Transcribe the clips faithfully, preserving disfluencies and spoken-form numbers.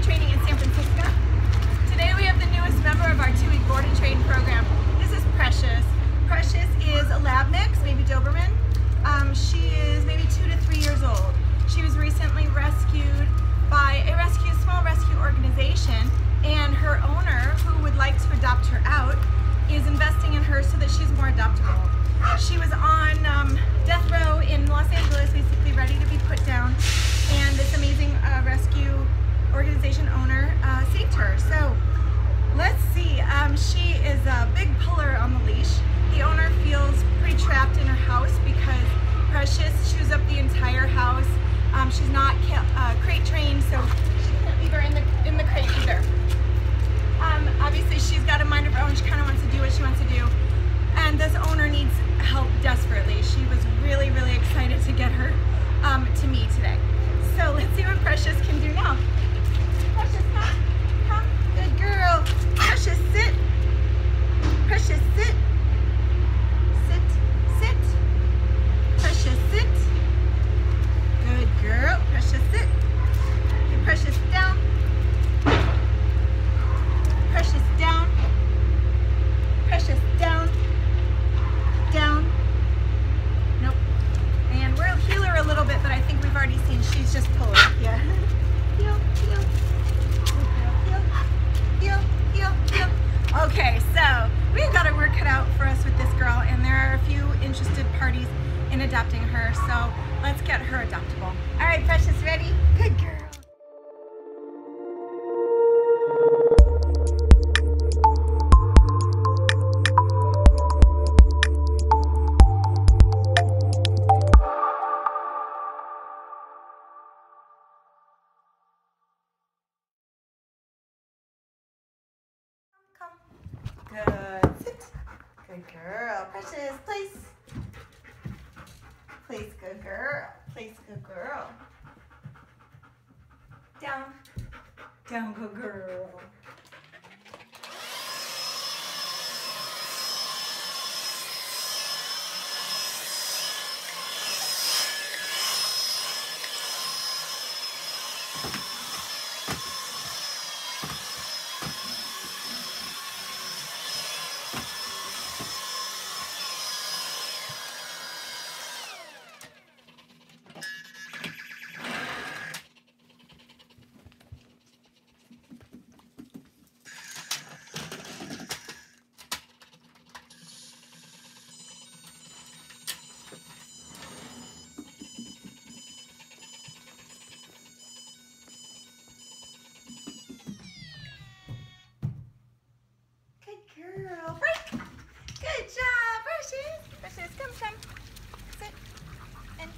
Dog Training in San Francisco. Today we have the newest member of our two-week board and train program. This is Precious. Precious is a lab mix, maybe Doberman. Um, she is maybe two to three years old. She was recently rescued by a rescue, small rescue organization, and her owner, who would like to adopt her out, is investing in her so that she's more adoptable. She was on um, death row in Los Angeles, basically ready to be put down, and this amazing uh, rescue organization owner uh, saved her. So let's see, um, she is a big puller on the leash. The owner feels pretty trapped in her house because Precious chews up the entire house. Um, she's not uh, crate trained, so she can't leave her in the, in the crate either. Um, obviously she's got a mind of her own. She kind of wants to do what she wants to do, and this owner needs help desperately. She was really, really excited to get her um, to me today. So let's see what Precious can do now. Precious, come, come, good girl. Precious, sit. Precious, sit. Sit, sit. Precious, sit. Good girl. Precious, sit. Get Precious down. Precious down. Precious down. Down. Nope. And we'll heal her a little bit, but I think we've already seen she's just pulling. Yeah. Heel, heel. Heel, heel, heel. Okay, so we've got our work cut out for us with this girl, and there are a few interested parties in adopting her, so let's get her adoptable. All right, Precious, ready? Good girl. Good. Sit. Good girl. Precious, place. Place, good girl. Place, good girl. Down. Down, good girl.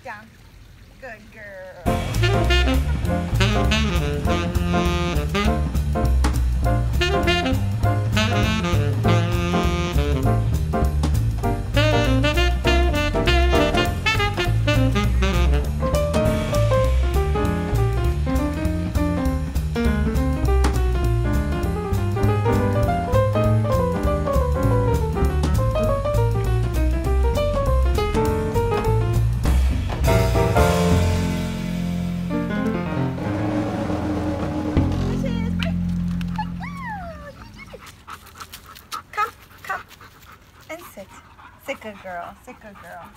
Down. Good girl. Sit, good girl. Sit, good girl. Good girl!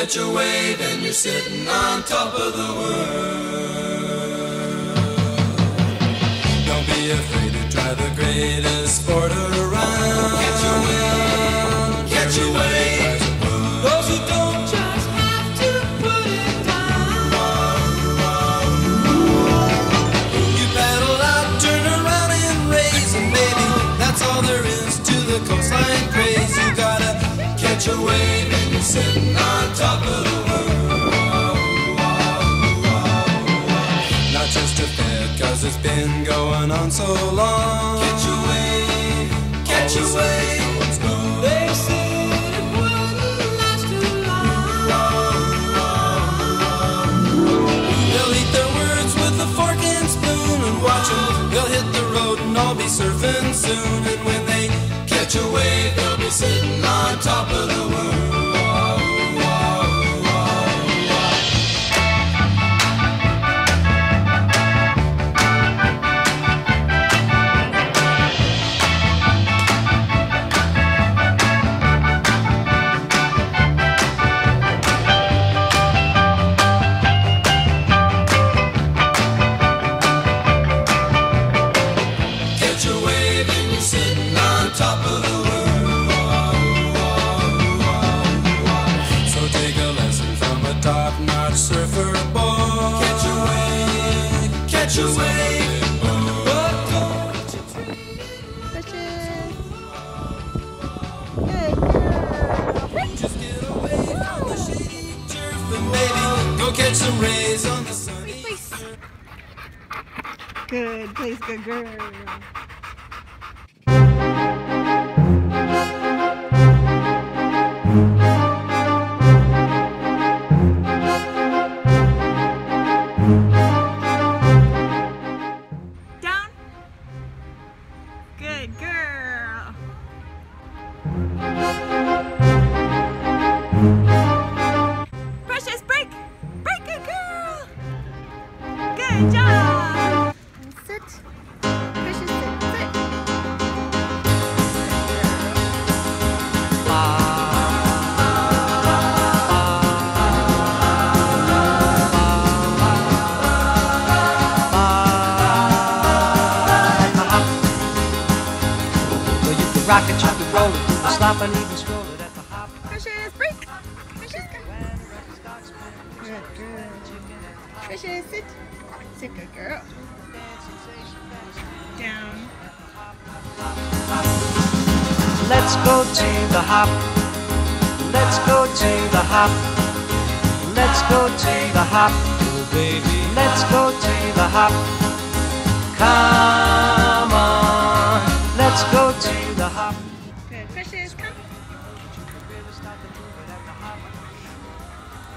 catch a wave and you're sitting on top of the world. Don't be afraid to try the greatest sport around. Catch a wave, catch a wave. Those who don't just have to put it down. You paddle out, turn around and raise, and baby, that's all there is to the coastline craze. You gotta catch a wave. Sitting on top of the world, not just a fair, cause it's been going on so long. Catch a wave, catch a wave. They said it wouldn't last too long. They'll eat their words with a fork and spoon and watch them. They'll hit the road and all be surfing soon. And when they catch a wave, they'll be sitting on top of the world. Good place, good girl. Precious, break! Precious, come! Good girl. Precious, sit. Sit, good girl. Down. Let's go to the hop. Let's go to the hop. Let's go to the hop. Oh, baby, let's go to the hop. Come on. Let's go to the hop. Precious, come.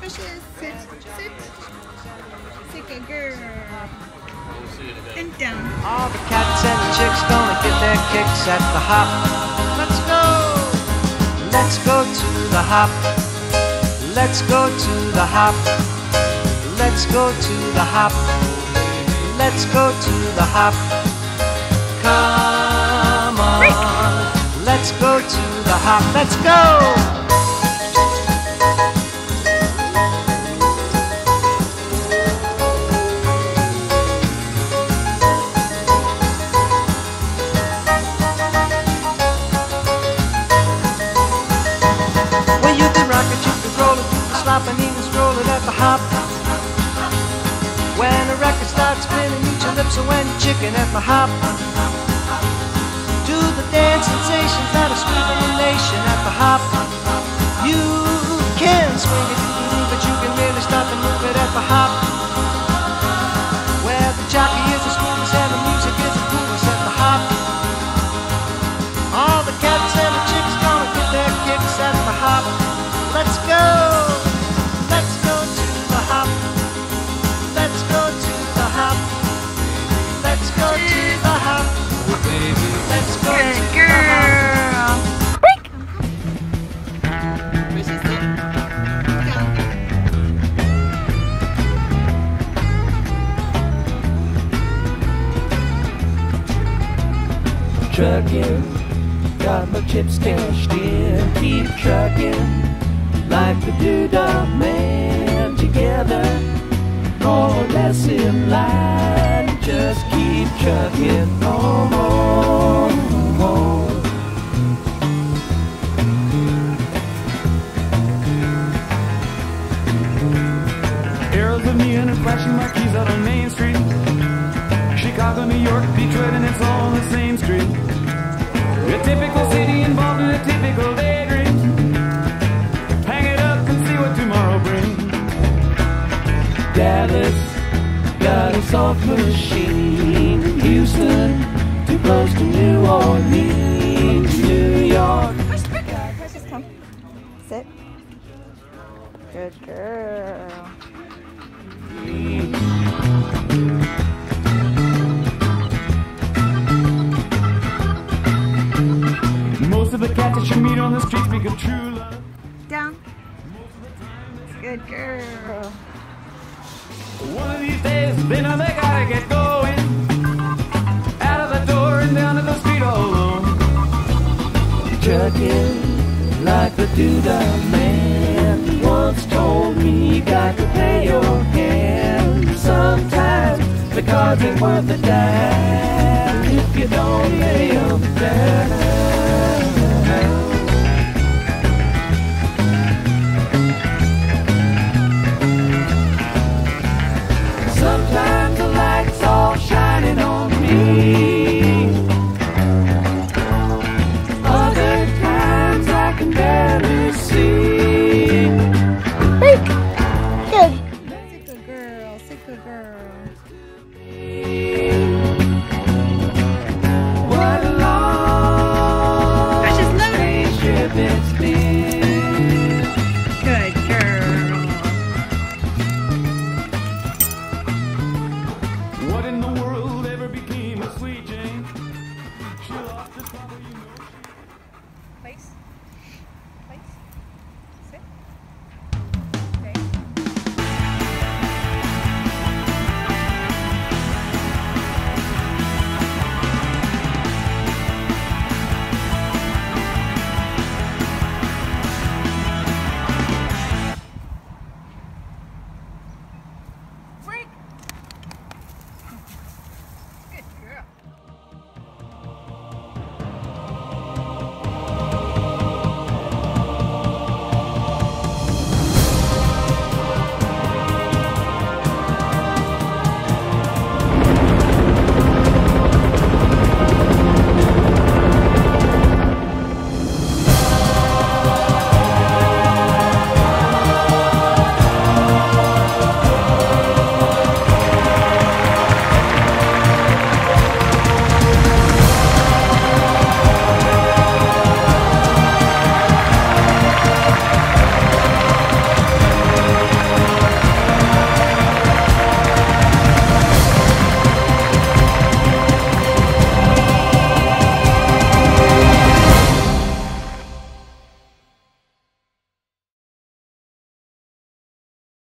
Precious, sit, sit. Sit, good girl. And down. All the cats and the chicks gonna get their kicks at the hop. Let's go. Let's go to the hop. Let's go to the hop. Let's go to the hop. Let's go to the hop. Come on. Let's go to the hop, let's go! Well, you can rock it, you can roll it, slap and even stroll it at the hop. When the record starts spinning, eat your lips away and chicken at the hop. Do the dance sensations that are sweeping the nation at the hop. You can swing it, but you can really stop and move it at the hop. Where the jockey is the smoothest and the music is the coolest at the hop. All the cats and the chicks gonna get their kicks at the hop. Let's go! Let's go to the hop. Let's go to the hop. Let's go to the hop. Oh, baby. Let's go. Good girl. Break. Precious, sit. Down. Trucking, got my chips cashed in. Keep trucking, like the Doberman together. Oh, bless him, light, just keep chugging on, on, on. Arrows of neon and flashing marquees out on Main Street, Chicago, New York, Detroit, and it's all on the same street. A typical city involved in a typical daydream. Hang it up and see what tomorrow brings. Dallas got a soft machine, Houston too close to New Orleans, New York. Uh, Precious, come. Sit. Good girl. Most of the cats that you meet on the streets speak of true love. Down. Good girl. One of these days, they know they gotta get going. Out of the door and down to the street all alone. Chugging like the Doberman once told me, you got to pay your hand sometimes, because it's worth a dime if you don't pay your dime.